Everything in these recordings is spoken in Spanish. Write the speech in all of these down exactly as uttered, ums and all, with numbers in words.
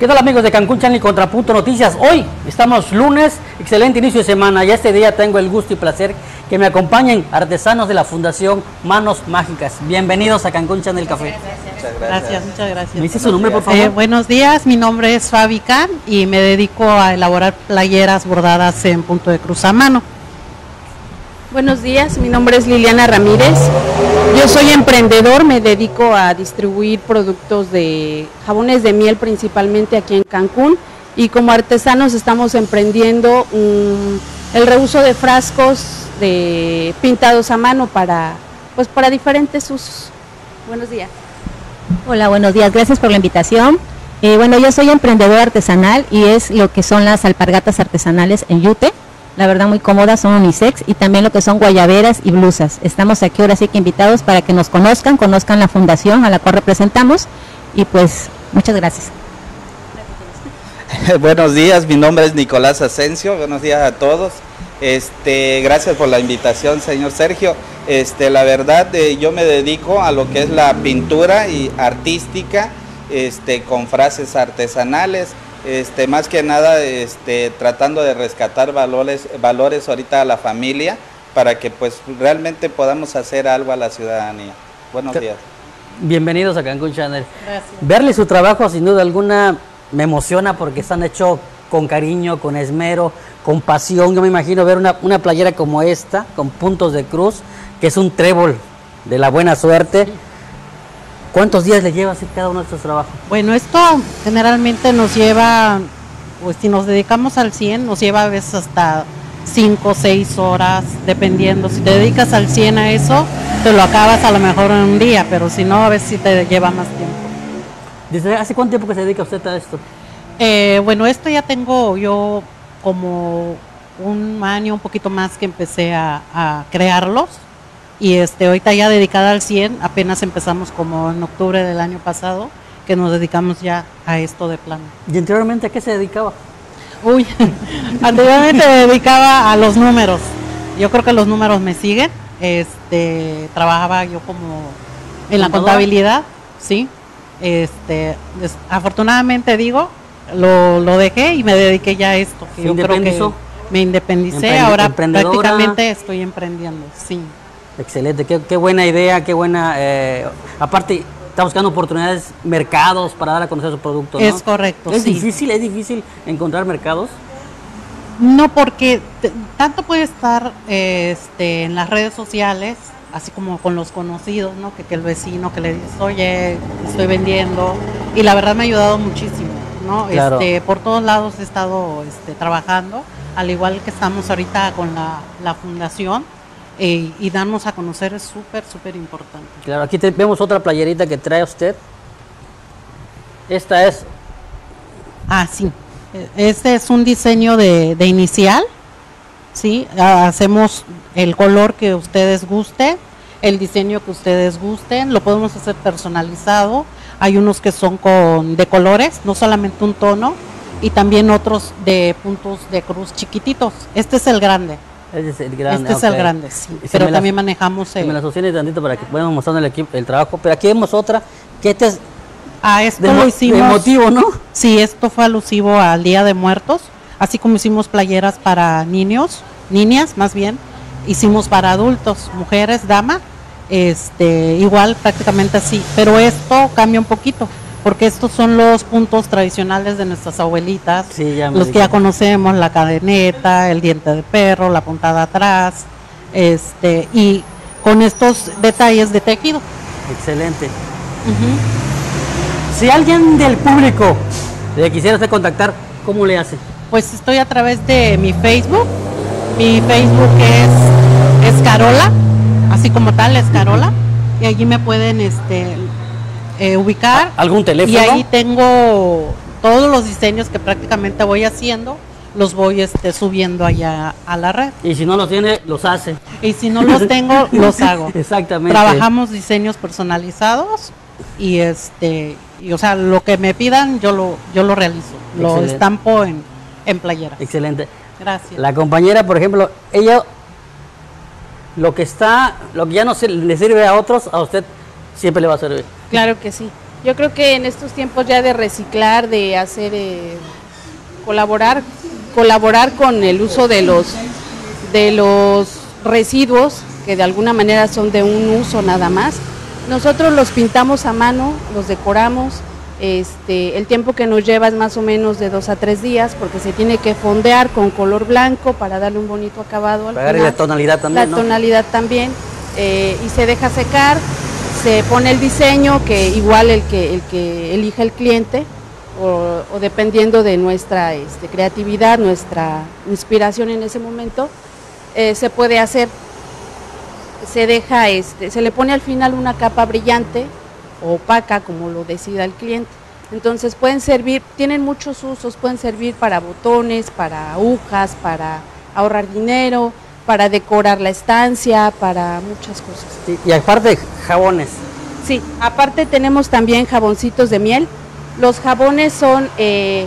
¿Qué tal, amigos de Cancún Channel y Contrapunto Noticias? Hoy estamos lunes, excelente inicio de semana, y este día tengo el gusto y placer que me acompañen artesanos de la Fundación Manos Mágicas. Bienvenidos a Cancún Channel Café. Muchas gracias. gracias muchas gracias. ¿Me dice su nombre, por favor? Eh, buenos días, mi nombre es Fabi Khan y me dedico a elaborar playeras bordadas en punto de cruz a mano. Buenos días, mi nombre es Liliana Ramírez, yo soy emprendedor, me dedico a distribuir productos de jabones de miel principalmente aquí en Cancún, y como artesanos estamos emprendiendo um, el reuso de frascos de pintados a mano para, pues, para diferentes usos. Buenos días. Hola, buenos días, gracias por la invitación. Eh, bueno, yo soy emprendedora artesanal y es lo que son las alpargatas artesanales en yute. La verdad, muy cómodas, son unisex, y también lo que son guayaberas y blusas. Estamos aquí ahora sí que invitados para que nos conozcan, conozcan la fundación a la cual representamos, y pues muchas gracias. Buenos días, mi nombre es Nicolás Ascencio, buenos días a todos. Este, gracias por la invitación, señor Sergio. Este, la verdad, eh, yo me dedico a lo que es la pintura y artística, este, con frases artesanales. Este, más que nada este, tratando de rescatar valores, valores ahorita a la familia, para que pues realmente podamos hacer algo a la ciudadanía. Buenos días. Bienvenidos a Cancún Channel. Gracias. Verle su trabajo sin duda alguna me emociona, porque están hechos con cariño, con esmero, con pasión. Yo me imagino ver una, una playera como esta, con puntos de cruz, que es un trébol de la buena suerte. Sí. ¿Cuántos días le lleva hacer cada uno de estos trabajos? Bueno, esto generalmente nos lleva, pues si nos dedicamos al cien, nos lleva a veces hasta cinco o seis horas, dependiendo. Si te dedicas al cien a eso, te lo acabas a lo mejor en un día, pero si no, a veces sí te lleva más tiempo. ¿Desde hace cuánto tiempo que se dedica usted a esto? Eh, bueno, esto ya tengo yo como un año, un poquito más, que empecé a, a crearlos. Y este, ahorita ya dedicada al cien, apenas empezamos como en octubre del año pasado, que nos dedicamos ya a esto de plano. ¿Y anteriormente a qué se dedicaba? Uy, anteriormente me dedicaba a los números. Yo creo que los números me siguen. Este, trabajaba yo como en la contabilidad, sí. Este, des, afortunadamente digo, lo, lo dejé y me dediqué ya a esto. Que yo creo que me independicé, ahora prácticamente estoy emprendiendo, sí. Excelente, qué, qué buena idea, qué buena... Eh, aparte, está buscando oportunidades, mercados para dar a conocer su producto, ¿no? Es correcto, ¿Es sí. difícil, ¿Es difícil encontrar mercados? No, porque tanto puede estar eh, este, en las redes sociales, así como con los conocidos, ¿no? Que, que el vecino que le dice, oye, estoy vendiendo. Y la verdad me ha ayudado muchísimo, ¿no? Claro. Este, por todos lados he estado este, trabajando, al igual que estamos ahorita con la, la fundación. Y, y darnos a conocer es súper, súper importante. Claro, aquí te, vemos otra playerita que trae usted. Esta es... Ah, sí. Este es un diseño de, de inicial, ¿sí? Hacemos el color que ustedes gusten, el diseño que ustedes gusten, lo podemos hacer personalizado. Hay unos que son con, de colores, no solamente un tono, y también otros de puntos de cruz chiquititos. Este es el grande. Este es el grande, este okay. es el grande sí, si pero también la, manejamos el... Si me la sostiene tantito para que podamos mostrar el, equipo, el trabajo. Pero aquí vemos otra, que este es... Ah, esto de, lo hicimos... De motivo, ¿no? Sí, esto fue alusivo al Día de Muertos, así como hicimos playeras para niños, niñas más bien, hicimos para adultos, mujeres, damas, este, igual prácticamente así, pero esto cambia un poquito, porque estos son los puntos tradicionales de nuestras abuelitas, sí, ya los que ya conocemos, la cadeneta, el diente de perro, la puntada atrás, este, y con estos detalles de tejido. Excelente. Uh-huh. Si alguien del público le quisiera usted contactar, ¿cómo le hace? Pues estoy a través de mi Facebook, mi Facebook es, es Carola, así como tal, es Carola, y allí me pueden... este Eh, ubicar. ¿Algún teléfono? Y ahí tengo todos los diseños que prácticamente voy haciendo, los voy este, subiendo allá a la red. Y si no los tiene, los hace. Y si no los tengo, los hago. Exactamente. Trabajamos diseños personalizados y este, y, o sea, lo que me pidan yo lo, yo lo realizo, Excelente. Lo estampo en, en playera. Excelente. Gracias. La compañera, por ejemplo, ella lo que está, lo que ya no se, le sirve a otros, a usted siempre le va a servir. Claro que sí. Yo creo que en estos tiempos ya de reciclar, de hacer, eh, colaborar, colaborar con el uso de los, de los residuos, que de alguna manera son de un uso nada más. Nosotros los pintamos a mano, los decoramos, este, el tiempo que nos lleva es más o menos de dos a tres días, porque se tiene que fondear con color blanco para darle un bonito acabado al final. La tonalidad también, La ¿no? tonalidad también, eh, y se deja secar. Se pone el diseño, que igual el que, el que elija el cliente, o, o dependiendo de nuestra este, creatividad, nuestra inspiración en ese momento, eh, se puede hacer. Se deja, este, se le pone al final una capa brillante o opaca, como lo decida el cliente. Entonces pueden servir, tienen muchos usos, pueden servir para botones, para agujas, para ahorrar dinero, para decorar la estancia, para muchas cosas. Sí, y aparte jabones. Sí, aparte tenemos también jaboncitos de miel. Los jabones son eh,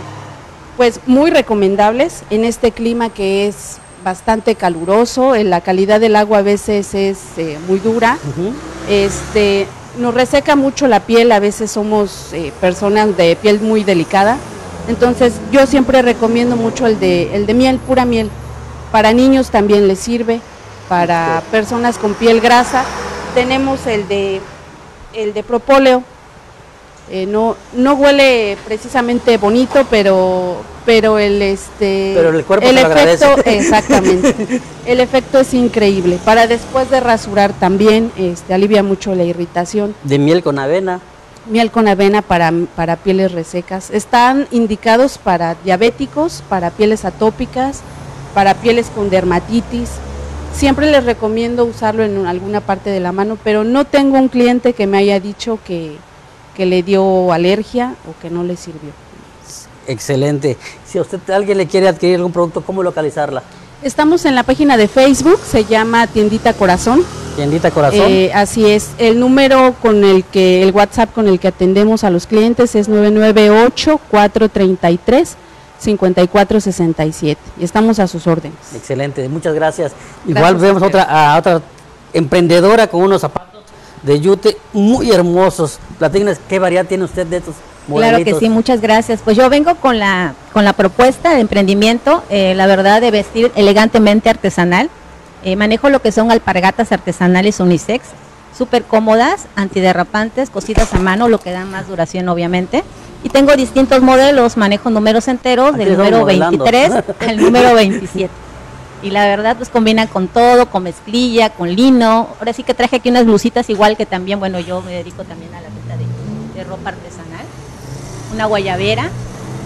pues muy recomendables en este clima que es bastante caluroso, en la calidad del agua a veces es eh, muy dura, uh-huh. este, nos reseca mucho la piel, a veces somos eh, personas de piel muy delicada, entonces yo siempre recomiendo mucho el de, el de miel, pura miel. Para niños también les sirve, para personas con piel grasa. Tenemos el de, el de propóleo, eh, no, no huele precisamente bonito, pero, pero el, este, pero el, cuerpo el se efecto, lo agradece. Exactamente, el efecto es increíble. Para después de rasurar también, este, alivia mucho la irritación. De miel con avena. Miel con avena para, para pieles resecas. Están indicados para diabéticos, para pieles atópicas, para pieles con dermatitis. Siempre les recomiendo usarlo en alguna parte de la mano, pero no tengo un cliente que me haya dicho que, que le dio alergia o que no le sirvió. Excelente. Si a usted alguien le quiere adquirir algún producto, ¿cómo localizarla? Estamos en la página de Facebook, se llama Tiendita Corazón. Tiendita Corazón. Eh, así es. El número con el que, el WhatsApp con el que atendemos a los clientes es nueve nueve ocho, cuatro tres tres, cinco cuatro seis siete, y estamos a sus órdenes. Excelente, muchas gracias. gracias Igual vemos a otra, a otra emprendedora con unos zapatos de yute muy hermosos. Platíquenos, ¿qué variedad tiene usted de estos modelitos? Claro que sí, muchas gracias. Pues yo vengo con la, con la propuesta de emprendimiento, eh, la verdad, de vestir elegantemente artesanal. Eh, manejo lo que son alpargatas artesanales unisex, súper cómodas, antiderrapantes, cositas a mano, lo que da más duración obviamente. Y tengo distintos modelos, manejo números enteros, aquí del número veintitrés al número veintisiete. Y la verdad, pues combina con todo, con mezclilla, con lino. Ahora sí que traje aquí unas blusitas igual que también, bueno, yo me dedico también a la venta de, de ropa artesanal. Una guayabera,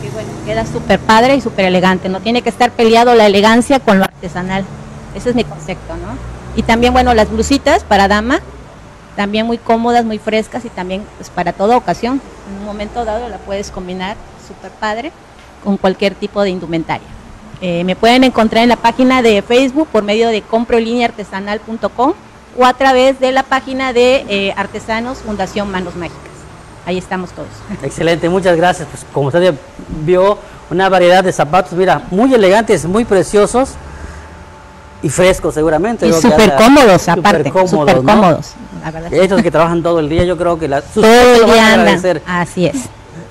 que bueno, queda súper padre y súper elegante. No tiene que estar peleado la elegancia con lo artesanal. Ese es mi concepto, ¿no? Y también, bueno, las blusitas para dama, también muy cómodas, muy frescas y también pues, para toda ocasión. En un momento dado la puedes combinar súper padre con cualquier tipo de indumentaria. Eh, me pueden encontrar en la página de Facebook por medio de compro línea artesanal punto com o a través de la página de eh, Artesanos Fundación Manos Mágicas. Ahí estamos todos. Excelente, muchas gracias. Pues como usted vio, una variedad de zapatos, mira, muy elegantes, muy preciosos. Y frescos seguramente. Y súper cómodos aparte, súper cómodos, ¿no? cómodos. La verdad. Estos que trabajan todo el día, yo creo que la, todo el día andan, así es.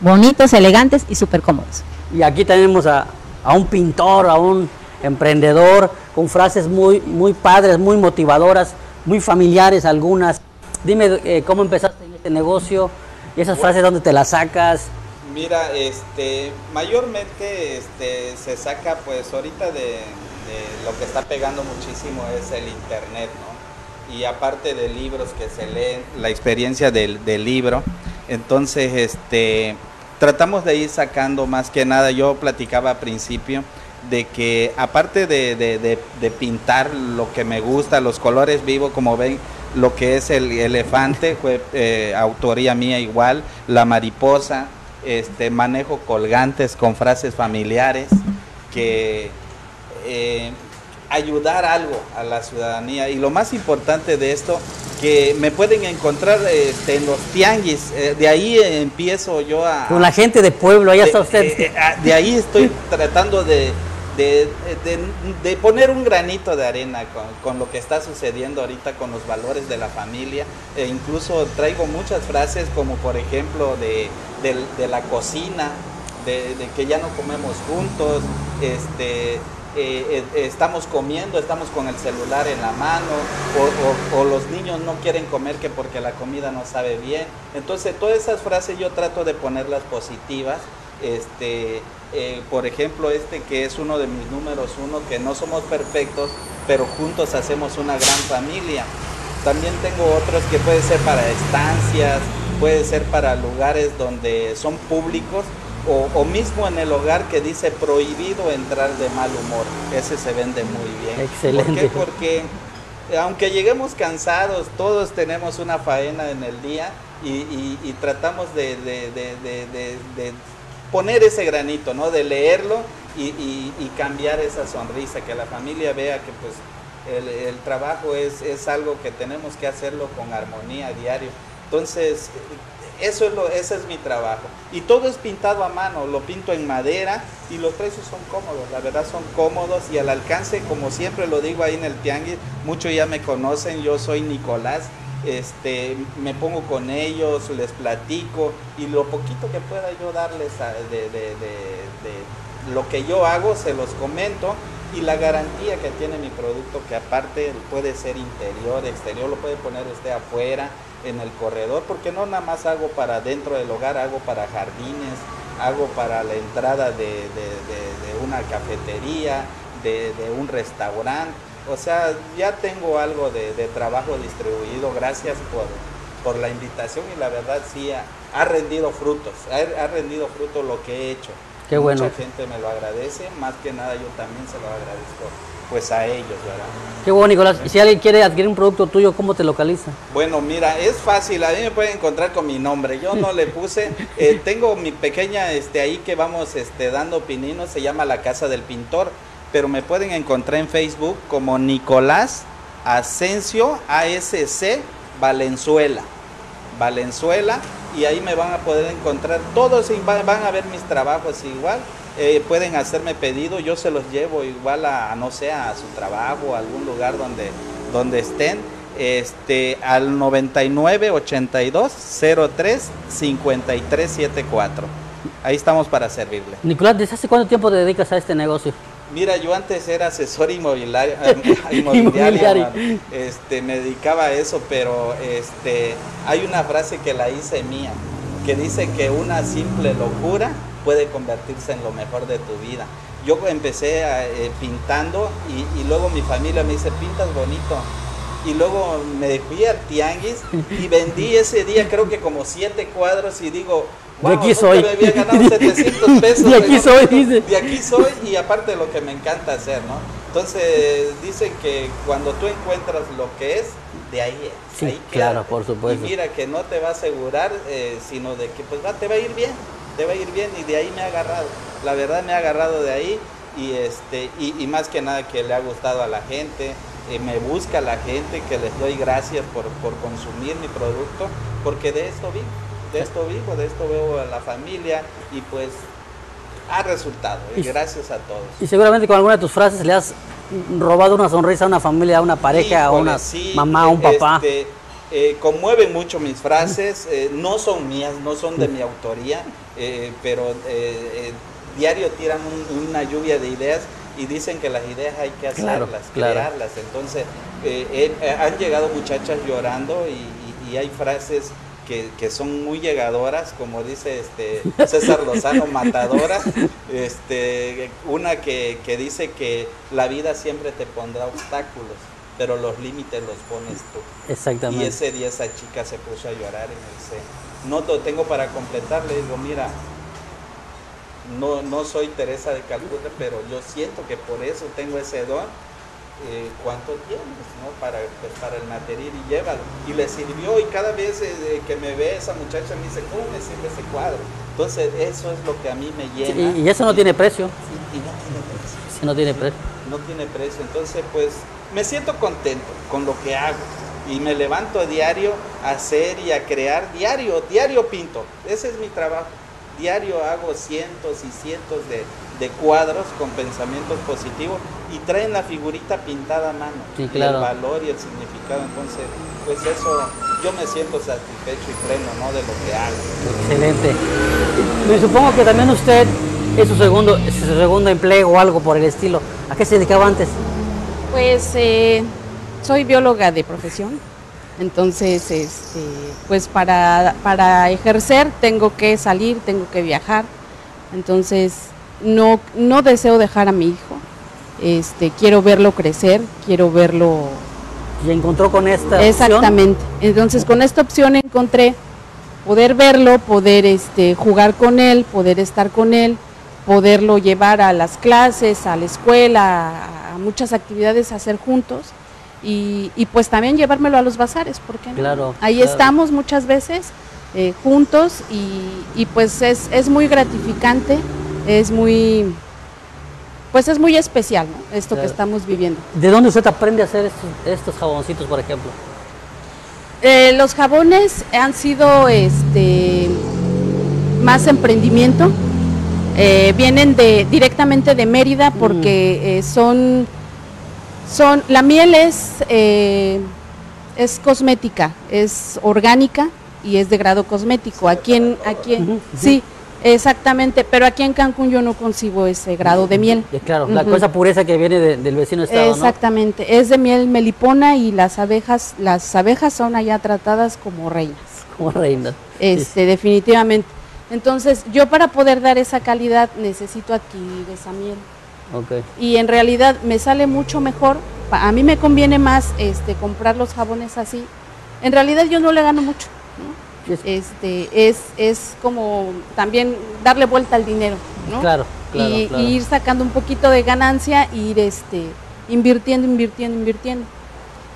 Bonitos, elegantes y súper cómodos. Y aquí tenemos a, a un pintor, a un emprendedor, con frases muy, muy padres, muy motivadoras, muy familiares algunas. Dime, eh, ¿cómo empezaste en este negocio? ¿Y esas frases dónde te las sacas? Mira, este, mayormente este, se saca pues ahorita de... Eh, lo que está pegando muchísimo es el internet, ¿no? Y aparte de libros que se leen, la experiencia del, del libro. Entonces, este, tratamos de ir sacando más que nada. Yo platicaba al principio de que aparte de, de, de, de pintar lo que me gusta, los colores vivos, como ven, lo que es el elefante, fue eh, autoría mía igual, la mariposa, este, manejo colgantes con frases familiares que... Eh, ayudar algo a la ciudadanía. Y lo más importante de esto, que me pueden encontrar este, en los tianguis, eh, de ahí empiezo yo a... Con la gente de pueblo, allá de, está usted. Eh, a, de ahí estoy tratando de, de, de, de poner un granito de arena con, con lo que está sucediendo ahorita con los valores de la familia. E incluso traigo muchas frases como por ejemplo de, de, de la cocina, de, de que ya no comemos juntos, este... Eh, eh, estamos comiendo, estamos con el celular en la mano, o, o, o los niños no quieren comer que porque la comida no sabe bien. Entonces todas esas frases yo trato de ponerlas positivas. Este, eh, por ejemplo, este que es uno de mis números uno, que no somos perfectos, pero juntos hacemos una gran familia. También tengo otros que puede ser para estancias, puede ser para lugares donde son públicos, O, o mismo en el hogar, que dice prohibido entrar de mal humor. Ese se vende muy bien. Excelente. ¿Por qué? Porque aunque lleguemos cansados, todos tenemos una faena en el día y, y, y tratamos de, de, de, de, de, de poner ese granito, ¿no? De leerlo y, y, y cambiar esa sonrisa, que la familia vea que pues el, el trabajo es, es algo que tenemos que hacerlo con armonía diario. Entonces... Eso es lo, ese es mi trabajo, y todo es pintado a mano, lo pinto en madera y los precios son cómodos, la verdad son cómodos y al alcance, como siempre lo digo ahí en el tianguis, muchos ya me conocen, yo soy Nicolás, este, me pongo con ellos, les platico y lo poquito que pueda yo darles a, de, de, de, de lo que yo hago se los comento, y la garantía que tiene mi producto, que aparte puede ser interior, exterior, lo puede poner usted afuera, en el corredor, porque no nada más hago para dentro del hogar, hago para jardines, hago para la entrada de, de, de, de una cafetería, de, de un restaurante. O sea, ya tengo algo de, de trabajo distribuido. Gracias por, por la invitación, y la verdad sí ha, ha rendido frutos, ha, ha rendido frutos lo que he hecho. Qué bueno. Mucha gente me lo agradece, más que nada yo también se lo agradezco pues a ellos, ¿verdad? Qué bueno, Nicolás. Y si alguien quiere adquirir un producto tuyo, ¿cómo te localiza? Bueno, mira, es fácil, a mí me pueden encontrar con mi nombre, yo no le puse, eh, tengo mi pequeña este ahí que vamos este dando pininos, se llama La Casa del Pintor, pero me pueden encontrar en Facebook como Nicolás Ascencio A S C Valenzuela, Valenzuela, y ahí me van a poder encontrar todos, y van, van a ver mis trabajos igual. Eh, pueden hacerme pedido, yo se los llevo igual a, no sé, a su trabajo, a algún lugar donde, donde estén, este, al noventa y nueve, ochenta y dos, cero tres, cincuenta y tres setenta y cuatro. Ahí estamos para servirle. Nicolás, ¿desde hace cuánto tiempo te dedicas a este negocio? Mira, yo antes era asesor inmobiliario, inmobiliario este, me dedicaba a eso, pero este, hay una frase que la hice mía, que dice que una simple locura puede convertirse en lo mejor de tu vida. Yo empecé a, eh, pintando y, y luego mi familia me dice, pintas bonito. Y luego me fui al tianguis y vendí ese día creo que como siete cuadros y digo, wow, de aquí soy. Me había ganado setecientos pesos. De aquí soy, dice. De aquí soy, y aparte lo que me encanta hacer, ¿no? Entonces dicen que cuando tú encuentras lo que es, de ahí es. Sí, ahí claro, quédate. Por supuesto. Y mira que no te va a asegurar, eh, sino de que pues va, te va a ir bien, te va a ir bien, y de ahí me ha agarrado. La verdad me ha agarrado de ahí, y este y, y más que nada que le ha gustado a la gente. Eh, me busca la gente, que les doy gracias por, por consumir mi producto, porque de esto vivo. De esto vivo, de esto veo a la familia, y pues ha resultado, y gracias a todos. Y seguramente con alguna de tus frases le has robado una sonrisa a una familia, a una pareja, Híjole, a una sí, mamá, a un papá. Este, eh, conmueven mucho mis frases, eh, no son mías, no son de mi autoría, eh, pero eh, eh, diario tiran un, una lluvia de ideas, y dicen que las ideas hay que hacerlas, claro, crearlas, claro. Entonces eh, eh, han llegado muchachas llorando, y, y, y hay frases... Que, que son muy llegadoras, como dice este César Lozano, matadoras. Este, una que, que dice que la vida siempre te pondrá obstáculos, pero los límites los pones tú. Exactamente. Y ese día esa chica se puso a llorar y me dice, no lo tengo para completar. Le digo, mira, no, no soy Teresa de Calcuta, pero yo siento que por eso tengo ese don. Eh, cuánto tienes, ¿no? Para, para el material, y llévalo, y le sirvió, y cada vez eh, que me ve esa muchacha me dice, ¿cómo me sirve ese cuadro? Entonces eso es lo que a mí me llena. Sí, y eso no y, tiene precio. Y, y no tiene precio. Sí, no tiene precio. No, no tiene precio. Entonces pues me siento contento con lo que hago, y me levanto diario a hacer y a crear, diario, diario pinto, ese es mi trabajo. diario hago cientos y cientos de, de cuadros con pensamientos positivos y traen la figurita pintada a mano, sí, claro, el valor y el significado. Entonces, pues eso, yo me siento satisfecho y pleno, ¿no?, de lo que hago. Excelente. Me supongo que también usted es su segundo, es su segundo empleo o algo por el estilo. ¿A qué se dedicaba antes? Pues eh, soy bióloga de profesión. Entonces, este, pues para, para ejercer tengo que salir, tengo que viajar. Entonces, no, no deseo dejar a mi hijo. Este, quiero verlo crecer, quiero verlo... ¿Y encontró con esta opción? Exactamente. Entonces, con esta opción encontré poder verlo, poder este, jugar con él, poder estar con él, poderlo llevar a las clases, a la escuela, a muchas actividades a hacer juntos. Y, y pues también llevármelo a los bazares, porque claro, ahí claro. estamos muchas veces eh, juntos y, y pues es, es muy gratificante, es muy, pues es muy especial, ¿no?, esto claro. que estamos viviendo. ¿De dónde usted aprende a hacer estos, estos jaboncitos, por ejemplo? Eh, los jabones han sido este más emprendimiento, eh, vienen de directamente de Mérida porque mm. eh, son... Son, la miel es, eh, es cosmética, es orgánica y es de grado cosmético. Aquí en, aquí en, uh-huh. sí, exactamente, pero aquí en Cancún yo no concibo ese grado de miel. Y claro, uh-huh. la cosa pureza que viene de, del vecino estado, exactamente, ¿no? Es de miel melipona y las abejas, las abejas son allá tratadas como reinas. Como reinas. Este, sí. definitivamente. Entonces, yo para poder dar esa calidad necesito adquirir esa miel. Okay. Y en realidad me sale mucho mejor, a mí me conviene más este, comprar los jabones así. En realidad yo no le gano mucho, ¿no? Yes. Este, es, es como también darle vuelta al dinero, ¿no? Claro, claro, y, claro. y ir sacando un poquito de ganancia e ir este, invirtiendo, invirtiendo, invirtiendo.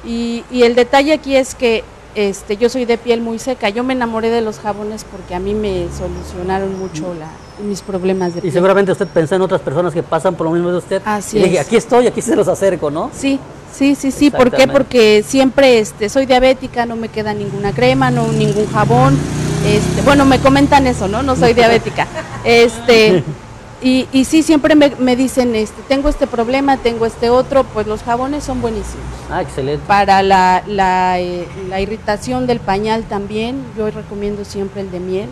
Y, y el detalle aquí es que este, yo soy de piel muy seca, yo me enamoré de los jabones porque a mí me solucionaron mucho la... mis problemas de piel. Y seguramente usted pensó en otras personas que pasan por lo mismo de usted. Así es. Y dije, aquí estoy, aquí se los acerco, ¿no? Sí, sí, sí, sí. ¿Por qué? Porque siempre este, soy diabética, no me queda ninguna crema, no ningún jabón. Este, bueno, me comentan eso, ¿no? No soy diabética. Este, y, y sí, siempre me, me dicen, este, tengo este problema, tengo este otro, pues los jabones son buenísimos. Ah, excelente. Para la, la, eh, la irritación del pañal también, yo recomiendo siempre el de miel.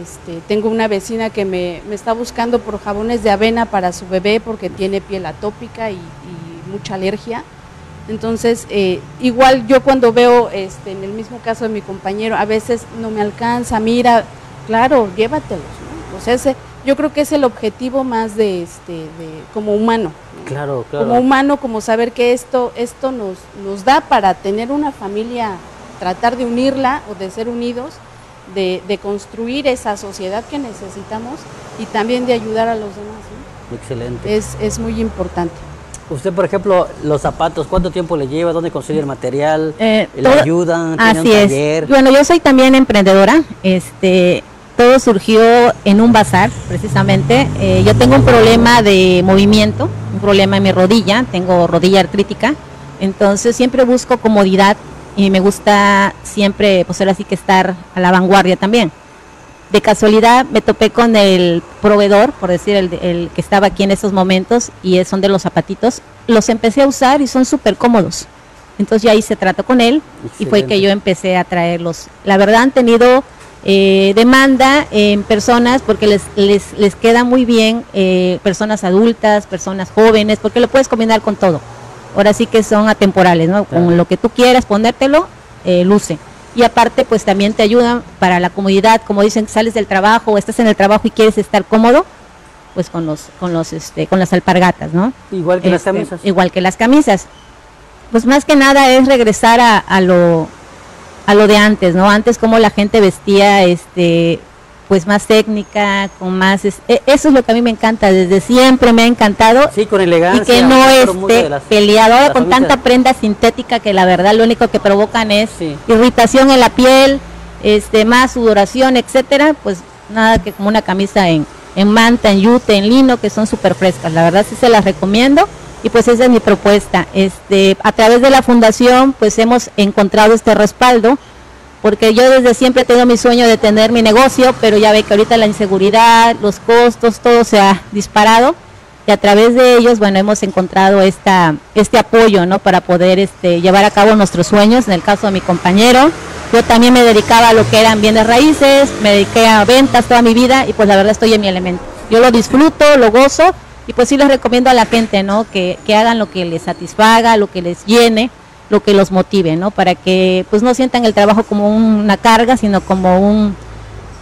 Este, tengo una vecina que me, me está buscando por jabones de avena para su bebé porque tiene piel atópica y, y mucha alergia. Entonces, eh, igual yo cuando veo, este, en el mismo caso de mi compañero, a veces no me alcanza, mira, claro, llévatelos, ¿no? O sea, ese, yo creo que es el objetivo más de, este, de como humano, ¿no? Claro, claro. Como humano, como saber que esto, esto nos, nos da para tener una familia, tratar de unirla o de ser unidos. De, de construir esa sociedad que necesitamos y también de ayudar a los demás, ¿no? Excelente. Es, es muy importante. Usted, por ejemplo, los zapatos, ¿cuánto tiempo le lleva? ¿Dónde consigue el material? Eh, ¿Le todo, ayudan? ¿Tiene así un taller? Es. Bueno, yo soy también emprendedora. Este, todo surgió en un bazar, precisamente. Eh, yo tengo un problema de movimiento, un problema en mi rodilla, tengo rodilla artrítica, entonces siempre busco comodidad. Y me gusta siempre, pues ahora sí que estar a la vanguardia también. De casualidad me topé con el proveedor, por decir, el, el que estaba aquí en esos momentos, y son de los zapatitos. Los empecé a usar y son súper cómodos. Entonces ya hice trato con él. Excelente. Y fue que yo empecé a traerlos. La verdad han tenido eh, demanda en personas porque les, les, les queda muy bien, eh, personas adultas, personas jóvenes, porque lo puedes combinar con todo. Ahora sí que son atemporales, ¿no? Claro. Con lo que tú quieras ponértelo, eh, luce. Y aparte, pues también te ayudan para la comodidad, como dicen, sales del trabajo, estás en el trabajo y quieres estar cómodo, pues con los, con los, este, con las alpargatas, ¿no? Igual que este, las camisas. Igual que las camisas. Pues más que nada es regresar a, a lo, a lo de antes, ¿no? Antes como la gente vestía, este, pues más técnica, con más, es, eso es lo que a mí me encanta, desde siempre me ha encantado. Sí, con elegancia. Y que no esté peleado ahora con familias. Tanta prenda sintética que la verdad lo único que provocan es sí. irritación en la piel, este, más sudoración, etcétera, pues nada que como una camisa en, en manta, en yute, en lino, que son súper frescas, la verdad sí se las recomiendo y pues esa es mi propuesta. Este, a través de la fundación pues hemos encontrado este respaldo porque yo desde siempre he tenido mi sueño de tener mi negocio, pero ya ve que ahorita la inseguridad, los costos, todo se ha disparado, y a través de ellos, bueno, hemos encontrado esta, este apoyo, ¿no?, para poder este, llevar a cabo nuestros sueños. En el caso de mi compañero, yo también me dedicaba a lo que eran bienes raíces, me dediqué a ventas toda mi vida, y pues la verdad estoy en mi elemento. Yo lo disfruto, lo gozo, y pues sí les recomiendo a la gente, ¿no?, que, que hagan lo que les satisfaga, lo que les llene, lo que los motive, ¿no?, para que pues no sientan el trabajo como una carga, sino como un,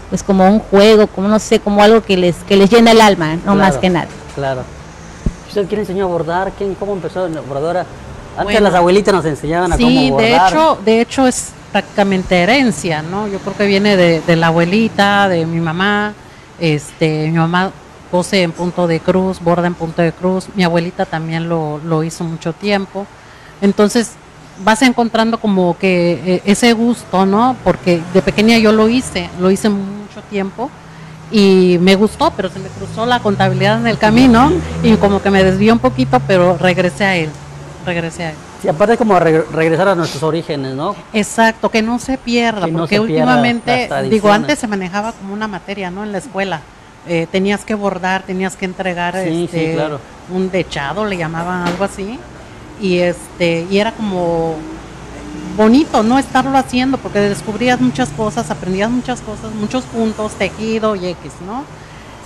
pues como un juego, como no sé, como algo que les, que les llena el alma, no, claro, más que nada. Claro. ¿Usted quién enseñó a bordar? ¿Quién, ¿Cómo empezó la bordadora? Antes, bueno, las abuelitas nos enseñaban a sí, cómo bordar. Sí, de hecho, de hecho es prácticamente herencia, ¿no? Yo creo que viene de, de la abuelita, de mi mamá. Este, mi mamá cose en punto de cruz, borda en punto de cruz. Mi abuelita también lo, lo hizo mucho tiempo. Entonces vas encontrando como que ese gusto, ¿no? Porque de pequeña yo lo hice, lo hice mucho tiempo y me gustó, pero se me cruzó la contabilidad en el camino y como que me desvió un poquito, pero regresé a él, regresé a él. Y sí, aparte es como re regresar a nuestros orígenes, ¿no? Exacto, que no se pierda, que porque no se pierda últimamente, digo, antes se manejaba como una materia, ¿no? En la escuela, eh, tenías que bordar, tenías que entregar sí, este, sí, claro. un dechado, le llamaban algo así, y este y era como bonito, ¿no?, estarlo haciendo, porque descubrías muchas cosas, aprendías muchas cosas, muchos puntos, tejido y X, ¿no?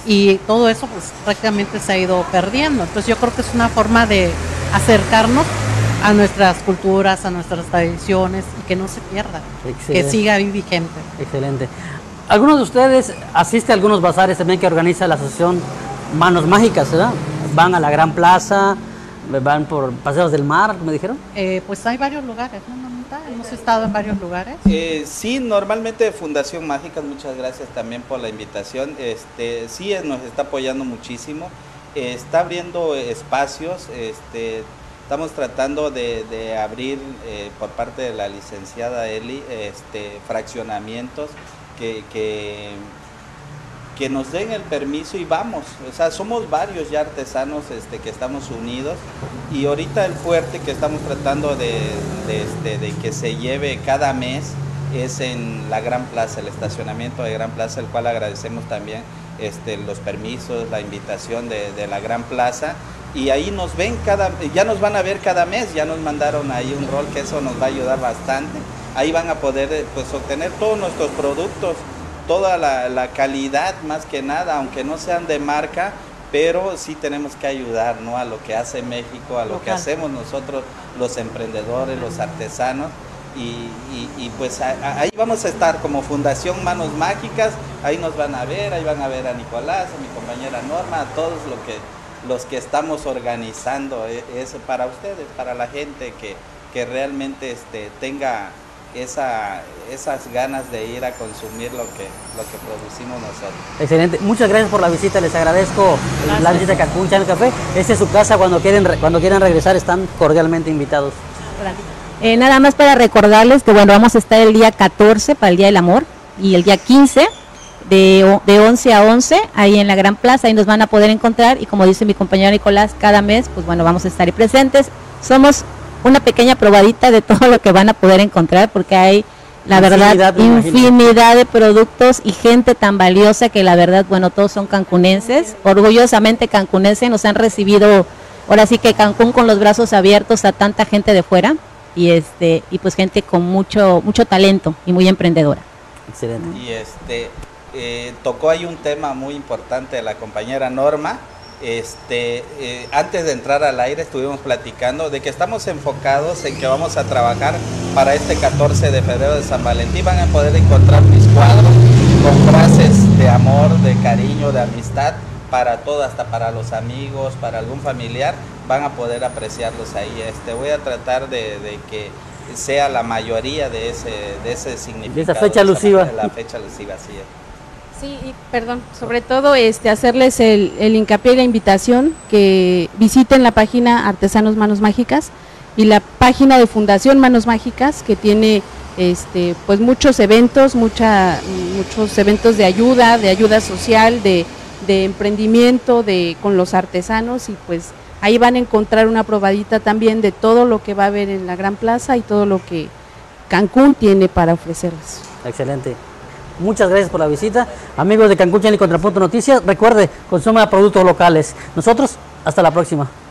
Y todo eso pues prácticamente se ha ido perdiendo. Entonces yo creo que es una forma de acercarnos a nuestras culturas, a nuestras tradiciones, y que no se pierda, que siga vigente. Excelente. Algunos de ustedes asisten a algunos bazares también que organiza la asociación Manos Mágicas, ¿verdad? Van a la Gran Plaza, van por Paseos del Mar, me dijeron. Eh, pues hay varios lugares, ¿no, mamita? Hemos estado en varios lugares. Eh, sí, normalmente Fundación Mágicas, muchas gracias también por la invitación. Este, sí, nos está apoyando muchísimo, eh, está abriendo espacios, este... Estamos tratando de, de abrir eh, por parte de la licenciada Eli este, fraccionamientos que, que, que nos den el permiso y vamos. O sea, somos varios ya artesanos este, que estamos unidos, y ahorita el fuerte que estamos tratando de, de, de, de que se lleve cada mes es en la Gran Plaza, el estacionamiento de Gran Plaza, el cual agradecemos también este, los permisos, la invitación de, de la Gran Plaza. Y ahí nos ven cada, ya nos van a ver cada mes, ya nos mandaron ahí un rol que eso nos va a ayudar bastante. Ahí van a poder pues obtener todos nuestros productos, toda la, la calidad más que nada, aunque no sean de marca, pero sí tenemos que ayudar, ¿no?, a lo que hace México, a lo local, que hacemos nosotros los emprendedores, los artesanos. Y, y, y pues a, a, ahí vamos a estar como Fundación Manos Mágicas, ahí nos van a ver, ahí van a ver a Nicolás, a mi compañera Norma, a todos los que... los que estamos organizando eso para ustedes, para la gente que, que realmente este, tenga esa, esas ganas de ir a consumir lo que, lo que producimos nosotros. Excelente, muchas gracias por la visita, les agradezco gracias. la visita a Cancún Channel Café. Esta es su casa, cuando quieren, cuando quieran regresar están cordialmente invitados. Eh, nada más para recordarles que bueno, vamos a estar el día catorce para el Día del Amor y el día quince. De, de once a once, ahí en la Gran Plaza, ahí nos van a poder encontrar, y como dice mi compañero Nicolás, cada mes, pues bueno, vamos a estar ahí presentes. Somos una pequeña probadita de todo lo que van a poder encontrar, porque hay, la verdad, infinidad de productos y gente tan valiosa que la verdad, bueno, todos son cancunenses, orgullosamente cancunenses, nos han recibido, ahora sí que Cancún con los brazos abiertos a tanta gente de fuera, y este y pues gente con mucho, mucho talento y muy emprendedora. Excelente. Y este... Eh, tocó ahí un tema muy importante de la compañera Norma. Este, eh, antes de entrar al aire estuvimos platicando de que estamos enfocados en que vamos a trabajar para este catorce de febrero de San Valentín. Van a poder encontrar mis cuadros con frases de amor, de cariño, de amistad para todo, hasta para los amigos, para algún familiar. Van a poder apreciarlos ahí. Este, voy a tratar de, de que sea la mayoría de ese, de ese significado. De esa fecha alusiva. La fecha alusiva, sí es. Sí, y perdón, sobre todo este, hacerles el, el hincapié y la invitación que visiten la página Artesanos Manos Mágicas y la página de Fundación Manos Mágicas, que tiene este, pues muchos eventos, mucha, muchos eventos de ayuda, de ayuda social, de, de emprendimiento, de con los artesanos, y pues ahí van a encontrar una probadita también de todo lo que va a haber en la Gran Plaza y todo lo que Cancún tiene para ofrecerles. Excelente. Muchas gracias por la visita. Amigos de Cancún Channel y Contrapunto Noticias, recuerde, consuma productos locales. Nosotros, hasta la próxima.